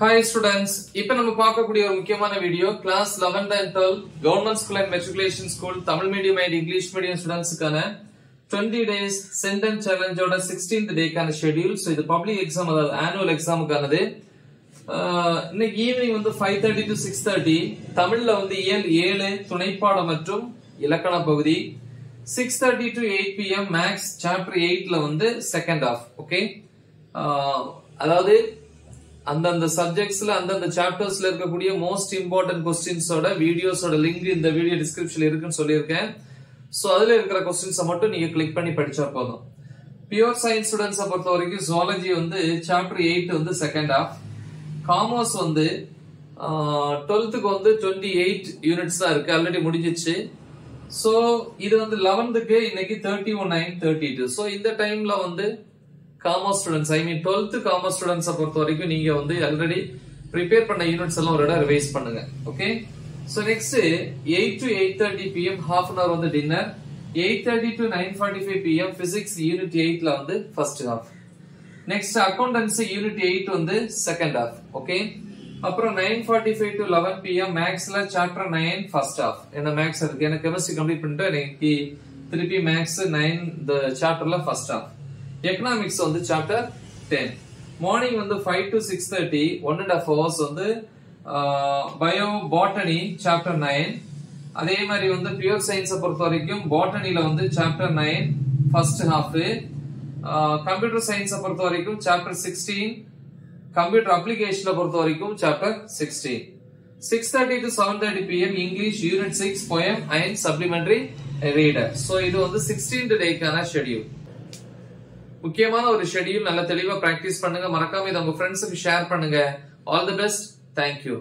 Hi students, now we will talk about a important video class 11th and 12th Government School and Matriculation School Tamil Medium and English Medium students 20 days Centum challenge oda 16th day kana schedule so idu public exam adha annual exam kanade இன்னைக்கு evening வந்து 5:30 to 6:30 தமிழ்ல வந்து இயல் 7 துணைப்பாடம் மற்றும் இலக்கண பகுதி 6:30 to 8 PM maths chapter 8ல வந்து செகண்ட் ஹாஃப் ஓகே அதாவது அந்தந்த சப்ஜெக்ட்ஸ்ல அந்தந்த சாப்டர்ஸ்ல இருக்கக்கூடிய மோஸ்ட் இம்பார்ட்டன்ட் क्वेश्चंसோட வீடியோஸோட லிங்க் இந்த வீடியோ டிஸ்கிரிப்ஷன்ல இருக்குன்னு சொல்லியிருக்கேன் சோ அதுல இருக்கிற क्वेश्चंस மட்டும் நீங்க கிளிக் பண்ணி படிச்சா போதும் பியூர் சயின்ஸ் ஸ்டூடண்ட்ஸ் பொறுத்த வரைக்கும் ஜூலஜி வந்து சாப்டர் 8 வந்து செகண்ட் ஹாஃப் காமர்ஸ் வந்து 12க்கு வந்து 28 யூனிட்ஸ் தான் இருக்கு ஆல்ரெடி முடிஞ்சிச்சு சோ இது வந்து 11க்கு இன்னைக்கு 31, 9, 32 சோ இந்த டைம்ல வந்து commerce students I mean 12th commerce students பொறுத்த வரைக்கும் நீங்க வந்து ஆல்ரெடி ப்ரிப்பேர் பண்ண யூனிட்ஸ் எல்லாம் ஒருடா ரிவைஸ் பண்ணுங்க okay so next 8 to 8:30 PM half an hour வந்து dinner 8:30 to 9:45 PM physics unit 8ல வந்து first half Next accountancy unit 8 on the second half. Okay. Upper 9:45 to 11 PM max la chapter 9 first half. In the max are the chemistry complete printer 3P max 9 the chapter la first half. Economics on the chapter 10. Morning on the 5 to 6:30 1.5 hours on the bio botany chapter 9. Adhe mari on the pure science portha varaikum botany la on the chapter 9 first half. Computer science பொறுத்த வரைக்கும் chapter 16 computer application பொறுத்த வரைக்கும் chapter 16 6:30 to 7:30 PM English unit 6 poem and supplementary reader so இது வந்து 16th டேக்கான schedule முக்கியமான ஒரு schedule நல்ல தெளிவா பிராக்டீஸ் பண்ணுங்க மறக்காம இத உங்க ஃப்ரெண்ட்ஸ்க்கு ஷேர் பண்ணுங்க all the best thank you